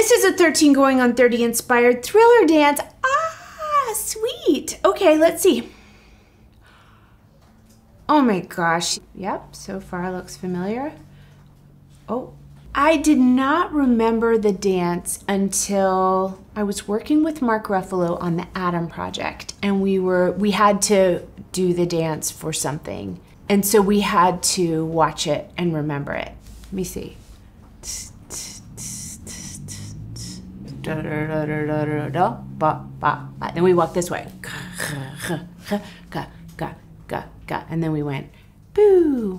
This is a 13 Going on 30 inspired thriller dance. Ah, sweet. Okay, let's see. Oh my gosh. Yep, so far looks familiar. Oh, I did not remember the dance until I was working with Mark Ruffalo on the Adam Project, and we had to do the dance for something. And so we had to watch it and remember it. Let me see. Then we walked this way. And then we went, boo.